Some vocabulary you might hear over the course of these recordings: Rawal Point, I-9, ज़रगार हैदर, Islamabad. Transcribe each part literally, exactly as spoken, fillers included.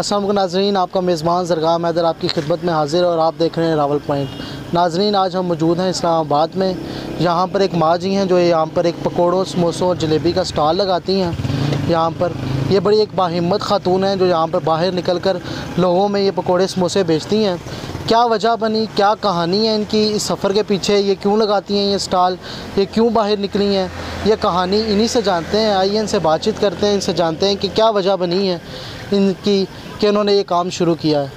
अस्सलाम वालेकुम नाज़रीन, आपका मेज़बान ज़रगार हैदर आपकी खिदमत में हाज़िर और आप देख रहे हैं रावल पॉइंट। नाज़रीन, आज हम मौजूद हैं इस्लामाबाद में। यहाँ पर एक माँ जी हैं जो यहाँ पर एक पकौड़ों, समोसों और जलेबी का स्टॉल लगाती हैं। यहाँ पर ये बड़ी एक बाहिम्मत खातून हैं जो यहाँ पर बाहर निकल कर लोगों में ये पकौड़े समोसे बेचती हैं। क्या वजह बनी, क्या कहानी है इनकी, इस सफ़र के पीछे ये क्यों लगाती हैं ये स्टाल, ये क्यों बाहर निकली हैं, ये कहानी इन्हीं से जानते हैं। आइए इनसे बातचीत करते हैं, इनसे जानते हैं कि क्या वजह बनी है इनकी कि इन्होंने ये काम शुरू किया है।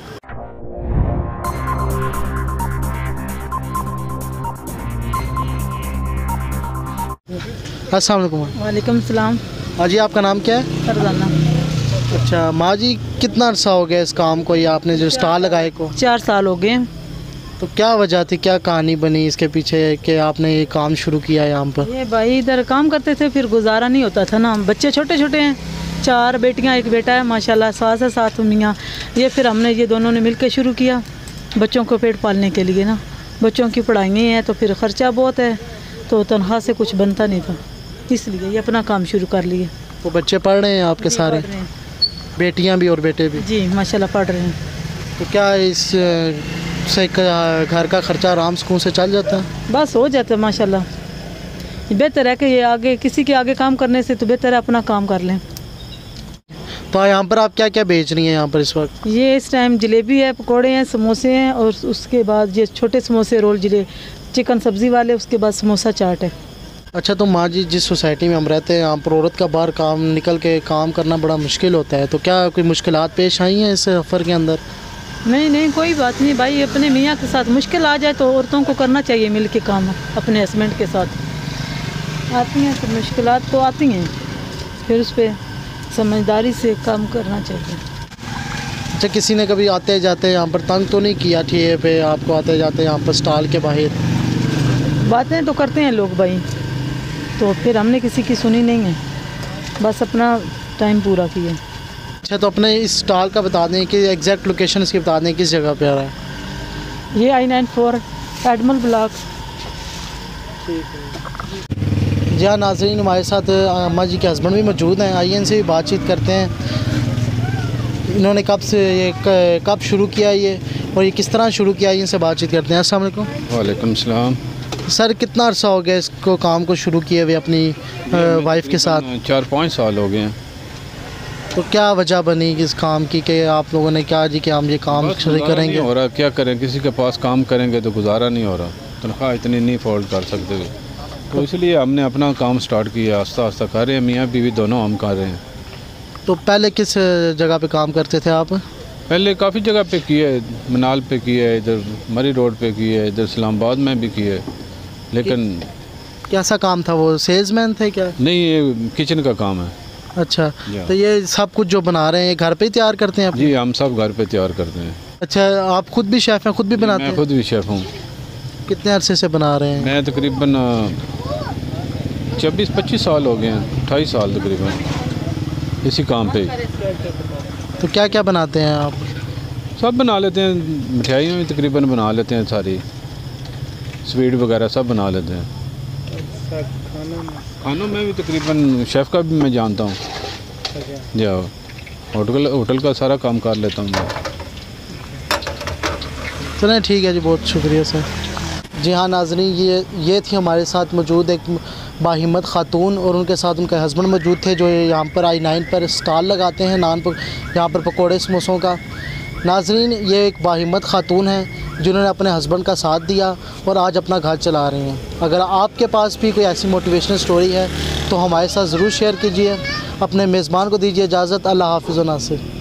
अस्सलाम वालेकुम। वालेकुम सलाम। हाँ जी, आपका नाम क्या है? फरजाना। अच्छा माँ जी, कितना अर्सा हो गया इस काम को, ये आपने जो स्टाल लगाए को? चार साल हो गए। तो क्या वजह थी, क्या कहानी बनी इसके पीछे कि आपने ये काम शुरू किया है यहाँ पर? ये भाई इधर काम करते थे, फिर गुजारा नहीं होता था ना, बच्चे छोटे छोटे हैं, चार बेटियाँ एक बेटा है माशाल्लाह, सास है सात उम्मियाँ। ये फिर हमने ये दोनों ने मिलकर शुरू किया बच्चों को पेट पालने के लिए ना, बच्चों की पढ़ाई है तो फिर ख़र्चा बहुत है तो तनख्वाह से कुछ बनता नहीं था, इसलिए ये अपना काम शुरू कर लिए। तो बच्चे पढ़ रहे हैं आपके सारे, बेटियां भी और बेटे भी? जी माशाल्लाह पढ़ रहे हैं। तो क्या इस से घर का खर्चा आराम सुकून से चल जाता है? बस हो जाता है माशाल्लाह। बेहतर है कि ये आगे किसी के आगे काम करने से तो बेहतर है अपना काम कर लें। तो यहाँ पर आप क्या क्या बेच रही हैं यहाँ पर इस वक्त? ये इस टाइम जलेबी है, पकौड़े हैं, समोसे हैं और उसके बाद ये छोटे समोसे, रोल, जले चिकन सब्ज़ी वाले, उसके बाद समोसा चाट है। अच्छा, तो माँ जी जिस सोसाइटी में हम रहते हैं यहाँ पर औरत का बाहर काम निकल के काम करना बड़ा मुश्किल होता है, तो क्या कोई मुश्किलात पेश आई हैं इस सफ़र के अंदर? नहीं नहीं कोई बात नहीं भाई, अपने मियाँ के साथ मुश्किल आ जाए तो औरतों को करना चाहिए मिल के काम, अपने हस्बैंड के साथ आती हैं तो मुश्किलात तो आती हैं, फिर उस पर समझदारी से काम करना चाहिए। अच्छा, किसी ने कभी आते जाते यहाँ पर तंग तो नहीं किया ठिए पे आपको, आते जाते यहाँ पर स्टाल के बाहर? बातें तो करते हैं लोग भाई, तो फिर हमने किसी की सुनी नहीं है, बस अपना टाइम पूरा किया। अच्छा, तो अपने इस स्टाल का बता दें कि एग्जैक्ट लोकेशन इसकी बता दें किस जगह पे आ रहा है? ये आई नाइन फोर एडमल ब्लॉक। जी हाँ नाज़रीन, हमारे साथ अम्मा जी के हस्बैंड भी मौजूद हैं, आइए इनसे भी बातचीत करते हैं। इन्होंने कब से ये कब शुरू किया ये और ये किस तरह शुरू किया, इनसे बातचीत करते हैं। अस्सलाम वालेकुम। वालेकुम सलाम। सर कितना अर्सा हो गया इसको काम को शुरू किए हुए अपनी वाइफ के साथ? चार पाँच साल हो गए हैं। तो क्या वजह बनी इस काम की कि आप लोगों ने क्या जी कि हम ये काम शुरू करेंगे? हो रहा क्या करें, किसी के पास काम करेंगे तो गुजारा नहीं हो रहा, तनख्वाह इतनी नहीं अफोर्ड कर सकते तो इसलिए हमने अपना काम स्टार्ट किया, आस्ता आस्ता कर रहे हैं, मियाँ बीवी दोनों हम कर रहे हैं। तो पहले किस जगह पर काम करते थे आप? पहले काफ़ी जगह पर किया है, मनाल पर किया है, इधर मरी रोड पर किया है, इधर इस्लामाबाद में भी किया है, लेकिन कैसा काम था वो, सेल्समैन थे क्या? नहीं, ये किचन का काम है। अच्छा, तो ये सब कुछ जो बना रहे हैं ये घर पे तैयार करते हैं आप? जी हम सब घर पे तैयार करते हैं। अच्छा, आप खुद भी शेफ़ हैं, खुद भी बनाते हैं? मैं खुद भी शेफ़ हूँ। कितने अरसे से बना रहे हैं? मैं तकरीबन छब्बीस पच्चीस साल हो गए हैं, अट्ठाईस साल तकरीबन इसी काम पे। तो क्या क्या बनाते हैं आप? सब बना लेते हैं, मिठाइयाँ भी तकरीबन बना लेते हैं, सारी स्वीट वगैरह सब बना लेते हैं। खानों में खानों में भी तकरीबन शेफ़ का भी मैं जानता हूँ, जाओ होटल होटल का सारा काम कर लेता हूँ मैं। चलें ठीक है जी, बहुत शुक्रिया सर। जी हाँ नाज़रीन, ये ये थी हमारे साथ मौजूद एक बाहिम्मत खातून और उनके साथ उनके हस्बैंड मौजूद थे जो यहाँ पर आई नाइन पर स्टाल लगाते हैं नान पर, यहाँ पर पकौड़े समोसों का। नाज़रीन, ये एक बाहिम्मत खातून हैं जिन्होंने अपने हस्बैंड का साथ दिया और आज अपना घर चला रही हैं। अगर आपके पास भी कोई ऐसी मोटिवेशनल स्टोरी है तो हमारे साथ ज़रूर शेयर कीजिए। अपने मेज़बान को दीजिए इजाज़त। अल्लाह हाफ़िज़ व नासिर।